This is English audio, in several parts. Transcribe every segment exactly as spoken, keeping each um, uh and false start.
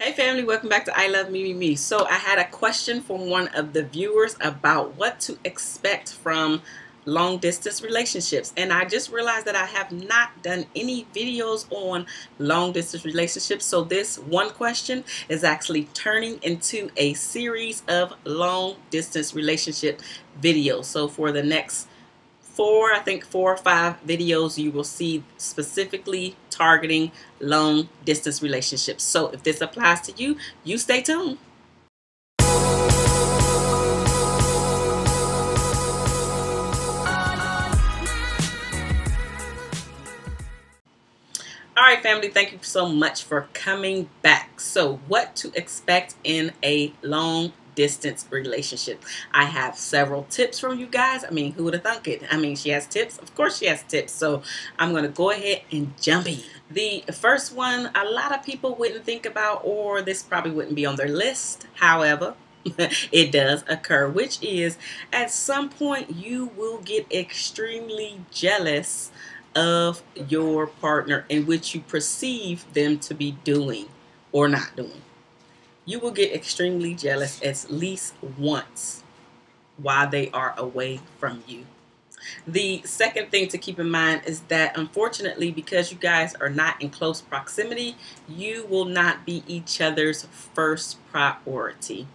Hey family, welcome back to I Love Me Me Me. So I had a question from one of the viewers about what to expect from long distance relationships, and I just realized that I have not done any videos on long distance relationships, so this one question is actually turning into a series of long distance relationship videos. So for the next four, I think four or five videos, you will see specifically targeting long distance relationships. So if this applies to you, you stay tuned. All right, family, thank you so much for coming back. So what to expect in a long distance relationship. I have several tips from you guys. I mean, who would have thunk it? I mean, she has tips. Of course she has tips. So I'm going to go ahead and jump in. The first one, a lot of people wouldn't think about, or this probably wouldn't be on their list. However, it does occur, which is at some point you will get extremely jealous of your partner and which you perceive them to be doing or not doing. You will get extremely jealous at least once while they are away from you. The second thing to keep in mind is that, unfortunately, because you guys are not in close proximity, you will not be each other's first priority.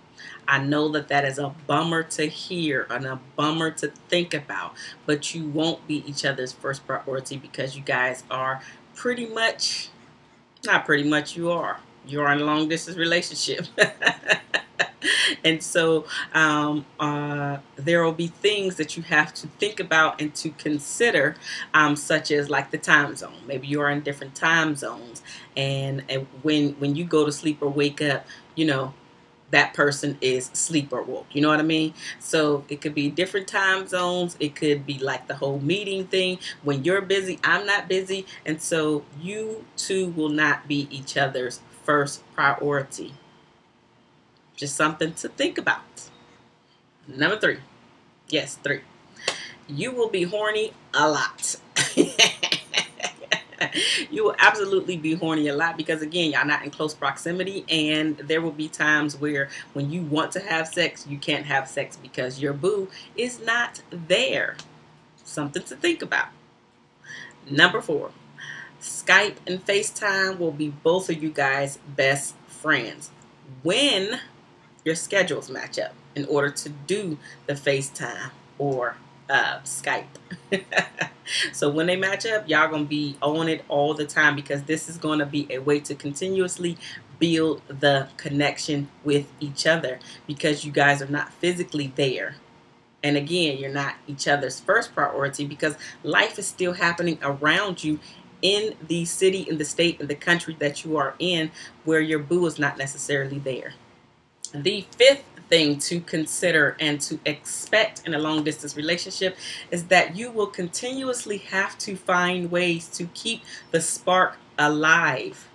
I know that that is a bummer to hear and a bummer to think about, but you won't be each other's first priority because you guys are pretty much, not pretty much, you are. You're in a long distance relationship. And so um, uh, there will be things that you have to think about and to consider, um, such as like the time zone. Maybe you are in different time zones, and, and when when you go to sleep or wake up, you know, that person is sleep or woke. You know what I mean? So it could be different time zones. It could be like the whole meeting thing. When you're busy, I'm not busy. And so you two will not be each other's first priority. Just something to think about. Number three. Yes, three. You will be horny a lot. You will absolutely be horny a lot because, again, y'all not in close proximity, and there will be times where when you want to have sex, you can't have sex because your boo is not there. Something to think about. Number four. Skype and FaceTime will be both of you guys' best friends when your schedules match up in order to do the FaceTime or uh, Skype. So when they match up, y'all gonna be on it all the time because this is gonna be a way to continuously build the connection with each other because you guys are not physically there. And again, you're not each other's first priority because life is still happening around you in the city, in the state, in the country that you are in, where your boo is not necessarily there. The fifth thing to consider and to expect in a long distance relationship is that you will continuously have to find ways to keep the spark alive.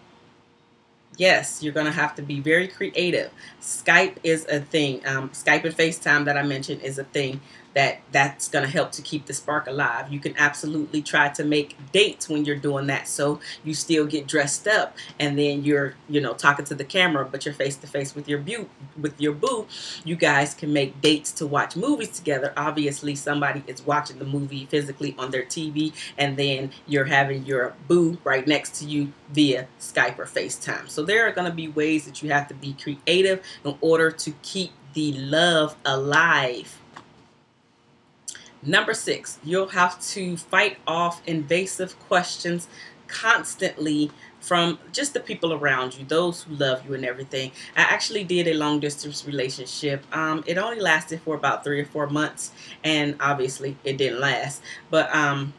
Yes, you're going to have to be very creative. Skype is a thing. Um, Skype and FaceTime that I mentioned is a thing that that's going to help to keep the spark alive. You can absolutely try to make dates when you're doing that. So you still get dressed up and then you're, you know, talking to the camera, but you're face to face with your boo, with your boo. You guys can make dates to watch movies together. Obviously, somebody is watching the movie physically on their T V, and then you're having your boo right next to you via Skype or FaceTime. So there are going to be ways that you have to be creative in order to keep the love alive. Number six, you'll have to fight off invasive questions constantly from just the people around you, those who love you and everything. I actually did a long distance relationship. Um, it only lasted for about three or four months, and obviously it didn't last. But um,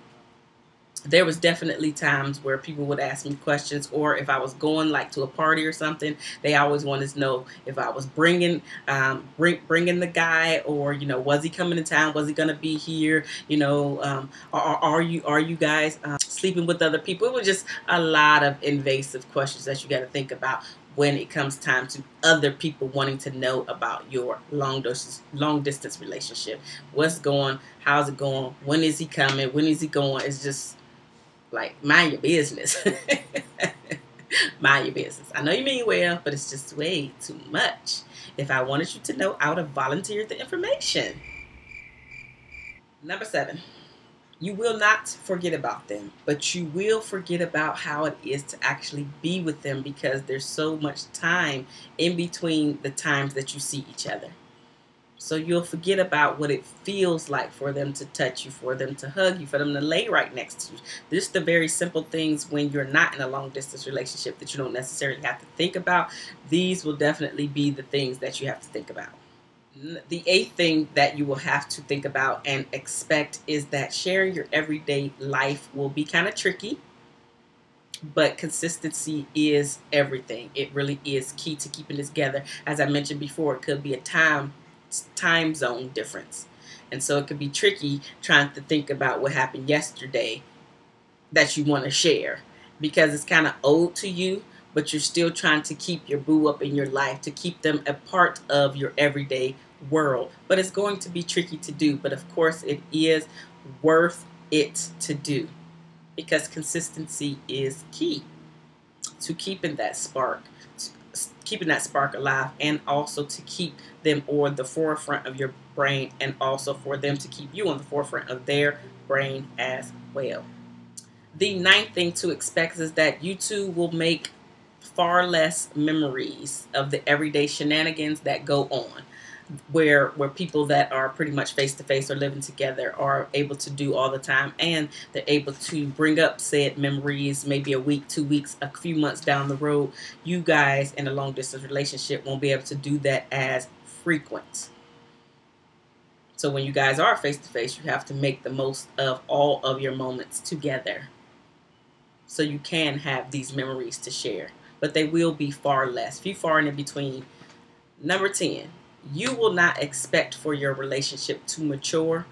there was definitely times where people would ask me questions, or if I was going like to a party or something, they always wanted to know if I was bringing, um, bring, bringing the guy, or, you know, was he coming to town? Was he going to be here? You know, um, are, are you, are you guys uh, sleeping with other people? It was just a lot of invasive questions that you got to think about when it comes time to other people wanting to know about your long distance, long distance relationship. What's going, how's it going? When is he coming? When is he going? It's just, like, mind your business. Mind your business. I know you mean well, but it's just way too much. If I wanted you to know, I would have volunteered the information. Number seven, you will not forget about them, but you will forget about how it is to actually be with them because there's so much time in between the times that you see each other. So you'll forget about what it feels like for them to touch you, for them to hug you, for them to lay right next to you. Just the very simple things when you're not in a long distance relationship that you don't necessarily have to think about. These will definitely be the things that you have to think about. The eighth thing that you will have to think about and expect is that sharing your everyday life will be kind of tricky. But consistency is everything. It really is key to keeping it together. As I mentioned before, it could be a time time zone difference, and so it could be tricky trying to think about what happened yesterday that you want to share because it's kind of old to you, but you're still trying to keep your boo up in your life, to keep them a part of your everyday world. But it's going to be tricky to do, but of course it is worth it to do because consistency is key to keeping that spark keeping that spark alive, and also to keep them on the forefront of your brain, and also for them to keep you on the forefront of their brain as well. The ninth thing to expect is that you two will make far less memories of the everyday shenanigans that go on, where where people that are pretty much face to face or living together are able to do all the time, and they're able to bring up said memories maybe a week, two weeks, a few months down the road. You guys in a long distance relationship won't be able to do that as frequent. So when you guys are face to face, you have to make the most of all of your moments together so you can have these memories to share, but they will be far less, few far and in between. Number ten. You will not expect for your relationship to mature,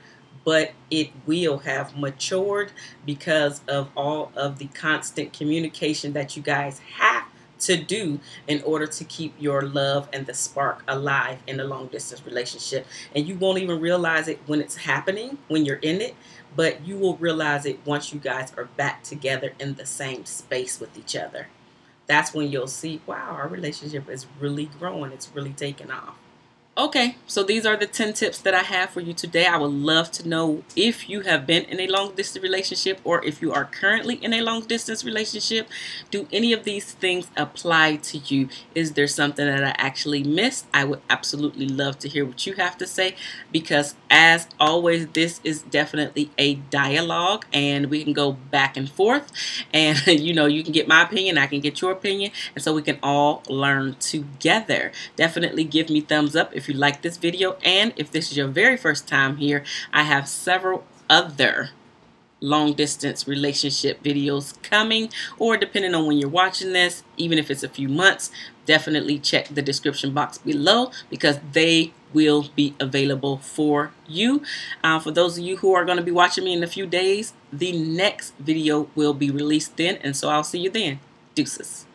but it will have matured because of all of the constant communication that you guys have to do in order to keep your love and the spark alive in a long distance relationship. And you won't even realize it when it's happening, when you're in it, but you will realize it once you guys are back together in the same space with each other. That's when you'll see, wow, our relationship is really growing. It's really taking off. Okay, so these are the ten tips that I have for you today. I would love to know if you have been in a long distance relationship or if you are currently in a long distance relationship. Do any of these things apply to you? Is there something that I actually missed? I would absolutely love to hear what you have to say, because as always, this is definitely a dialogue and we can go back and forth, and you know, you can get my opinion, I can get your opinion, and so we can all learn together. Definitely give me thumbs up if If you like this video, and if this is your very first time here, I have several other long distance relationship videos coming, or depending on when you're watching this, even if it's a few months, definitely check the description box below because they will be available for you. Uh, for those of you who are going to be watching me in a few days, the next video will be released then, and so I'll see you then. Deuces.